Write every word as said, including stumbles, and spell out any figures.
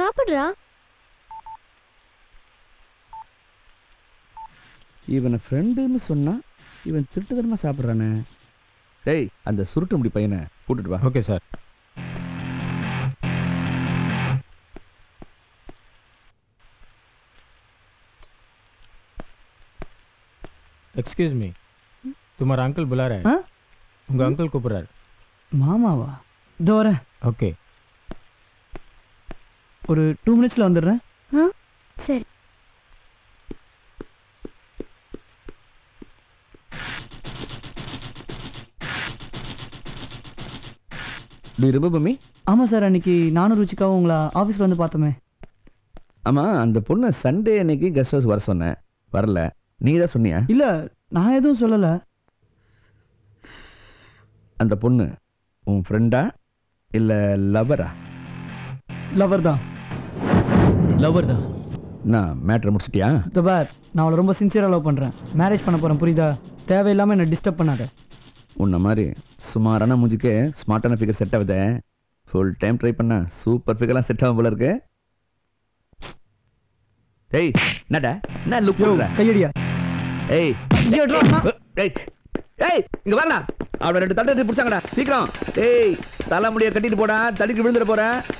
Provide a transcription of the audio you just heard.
சாப்பிடுறா. இவனை ஃப்ரெண்டுன்னு சொன்னா இவன் திருட்டுதனமா சாப்பிட்றானே. டேய், அந்த சுருட்டு முடி பையனை கூட்டிட்டு வா. Okay sir. எக்ஸ்கியூஸ் மீ, துமாரா அங்கிள் புலா ரே. உங்க அங்கிள் கூப்பிடுறாரு. மாமாவா? தோர. ஓகே, ஒரு டூ மினிட்ஸ்ல வந்துடுறேன். சரி. Do you remember me? ஆமா சார், அன்னைக்கு நானும் ருச்சிக்காவும் உங்களை ஆஃபீஸில் வந்து பார்த்தோமே. ஆமாம், அந்த பொண்ணு சண்டே அன்னைக்கு கெஸ்ட் ஹவுஸ் வர சொன்னேன், வரல. நீ தான் சொன்னியா? இல்லை, நான் எதுவும் சொல்லலை. அந்த பொண்ணு உன் ஃப்ரெண்டா இல்லை லவரா? லவர் தான். லவர் தான். நான் மேட்ரை முடிச்சிட்டியா? தபார், நான் அவளை ரொம்ப சின்சியராக லவ் பண்ணுறேன். மேரேஜ் பண்ண போகிறேன், புரியுதா? தேவையில்லாமல் என்னை டிஸ்டர்ப் பண்ணாத. உன்ன மாதிரி சுமாரான முஞ்சுக்கு ஸ்மார்ட்டான ஃபிகர் செட் ஆகுது. ஃபுல் டைம் ட்ரை பண்ணா சூப்பர் ஃபிகர்லாம் செட் ஆகும் போல இருக்கு. ஏய் நடா, நான் லுக் போடுற கையடியா. ஏய் இங்க ட்ரா. ஏய் ஏய் இங்க வாடா. அவட ரெண்டு தட்டை புடிச்சங்கடா சீக்கிரம். ஏய் தலை முடிய கட்டிட்டு போடா, தடுக்கி விழுந்துற போறேன்.